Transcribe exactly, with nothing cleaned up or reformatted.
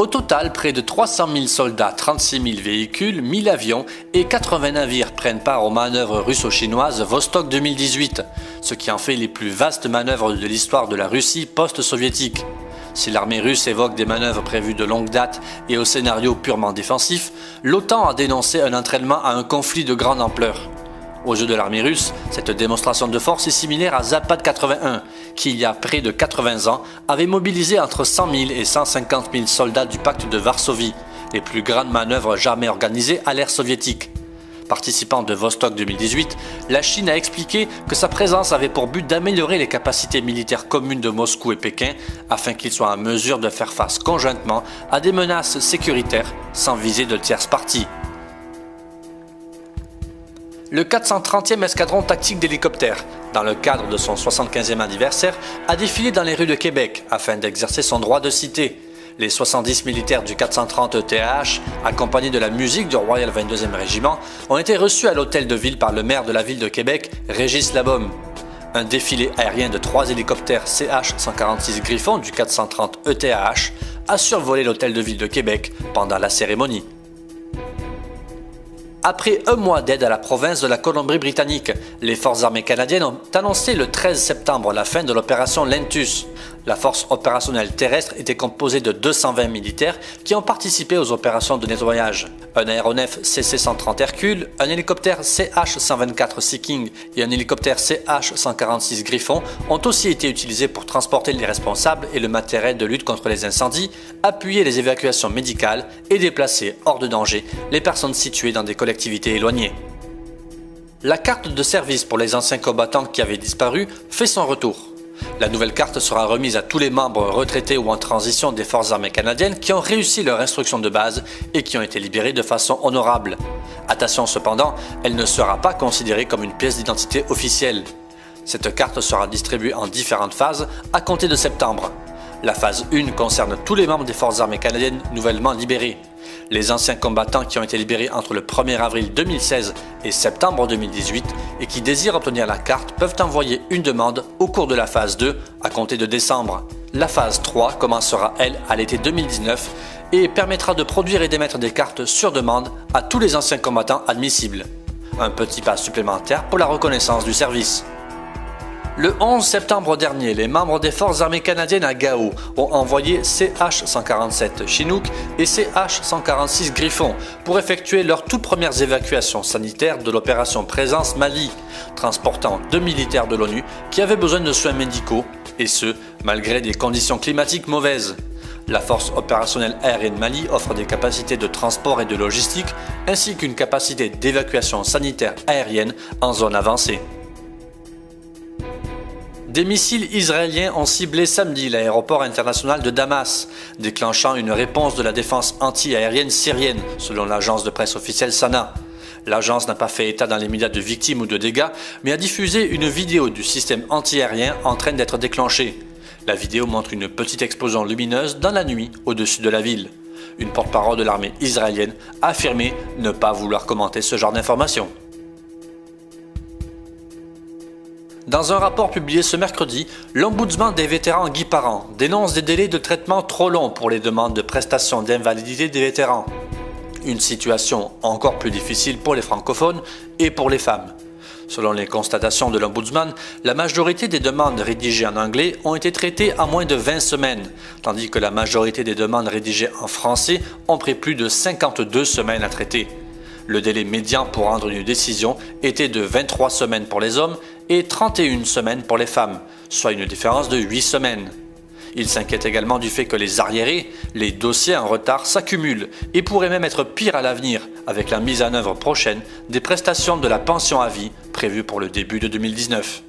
Au total, près de trois cent mille soldats, trente-six mille véhicules, mille avions et quatre-vingts navires prennent part aux manœuvres russo-chinoises Vostok deux mille dix-huit, ce qui en fait les plus vastes manœuvres de l'histoire de la Russie post-soviétique. Si l'armée russe évoque des manœuvres prévues de longue date et au scénario purement défensif, l'OTAN a dénoncé un entraînement à un conflit de grande ampleur. Aux yeux de l'armée russe, cette démonstration de force est similaire à Zapad quatre-vingt-un, qui il y a près de quatre-vingts ans avait mobilisé entre cent mille et cent cinquante mille soldats du pacte de Varsovie, les plus grandes manœuvres jamais organisées à l'ère soviétique. Participant de Vostok deux mille dix-huit, la Chine a expliqué que sa présence avait pour but d'améliorer les capacités militaires communes de Moscou et Pékin afin qu'ils soient en mesure de faire face conjointement à des menaces sécuritaires sans viser de tierce partie. Le quatre cent trentième escadron tactique d'hélicoptères, dans le cadre de son soixante-quinzième anniversaire, a défilé dans les rues de Québec afin d'exercer son droit de cité. Les soixante-dix militaires du quatre cent trente E T H, accompagnés de la musique du Royal vingt-deuxième Régiment, ont été reçus à l'hôtel de ville par le maire de la ville de Québec, Régis Labeaume. Un défilé aérien de trois hélicoptères C H cent quarante-six Griffon du quatre cent trente E T H a survolé l'hôtel de ville de Québec pendant la cérémonie. Après un mois d'aide à la province de la Colombie-Britannique, les forces armées canadiennes ont annoncé le treize septembre la fin de l'opération Lentus. La force opérationnelle terrestre était composée de deux cent vingt militaires qui ont participé aux opérations de nettoyage. Un aéronef C C cent trente Hercule, un hélicoptère C H cent vingt-quatre Sea King et un hélicoptère C H cent quarante-six Griffon ont aussi été utilisés pour transporter les responsables et le matériel de lutte contre les incendies, appuyer les évacuations médicales et déplacer hors de danger les personnes situées dans des collectivités activités éloignées. La carte de service pour les anciens combattants qui avaient disparu fait son retour. La nouvelle carte sera remise à tous les membres retraités ou en transition des forces armées canadiennes qui ont réussi leur instruction de base et qui ont été libérés de façon honorable. Attention cependant, elle ne sera pas considérée comme une pièce d'identité officielle. Cette carte sera distribuée en différentes phases à compter de septembre. La phase un concerne tous les membres des forces armées canadiennes nouvellement libérés. Les anciens combattants qui ont été libérés entre le premier avril deux mille seize et septembre deux mille dix-huit et qui désirent obtenir la carte peuvent envoyer une demande au cours de la phase deux à compter de décembre. La phase trois commencera elle à l'été deux mille dix-neuf et permettra de produire et d'émettre des cartes sur demande à tous les anciens combattants admissibles. Un petit pas supplémentaire pour la reconnaissance du service. Le onze septembre dernier, les membres des forces armées canadiennes à Gao ont envoyé C H cent quarante-sept Chinook et C H cent quarante-six Griffon pour effectuer leurs toutes premières évacuations sanitaires de l'opération Présence Mali, transportant deux militaires de l'ONU qui avaient besoin de soins médicaux, et ce, malgré des conditions climatiques mauvaises. La force opérationnelle aérienne Mali offre des capacités de transport et de logistique, ainsi qu'une capacité d'évacuation sanitaire aérienne en zone avancée. Des missiles israéliens ont ciblé samedi l'aéroport international de Damas, déclenchant une réponse de la défense anti-aérienne syrienne, selon l'agence de presse officielle Sana. L'agence n'a pas fait état dans les médias de victimes ou de dégâts, mais a diffusé une vidéo du système anti-aérien en train d'être déclenché. La vidéo montre une petite explosion lumineuse dans la nuit au-dessus de la ville. Une porte-parole de l'armée israélienne a affirmé ne pas vouloir commenter ce genre d'informations. Dans un rapport publié ce mercredi, l'ombudsman des vétérans Guy Parent dénonce des délais de traitement trop longs pour les demandes de prestations d'invalidité des vétérans. Une situation encore plus difficile pour les francophones et pour les femmes. Selon les constatations de l'ombudsman, la majorité des demandes rédigées en anglais ont été traitées en moins de vingt semaines, tandis que la majorité des demandes rédigées en français ont pris plus de cinquante-deux semaines à traiter. Le délai médian pour rendre une décision était de vingt-trois semaines pour les hommes et trente et une semaines pour les femmes, soit une différence de huit semaines. Il s'inquiète également du fait que les arriérés, les dossiers en retard s'accumulent et pourraient même être pires à l'avenir avec la mise en œuvre prochaine des prestations de la pension à vie prévues pour le début de deux mille dix-neuf.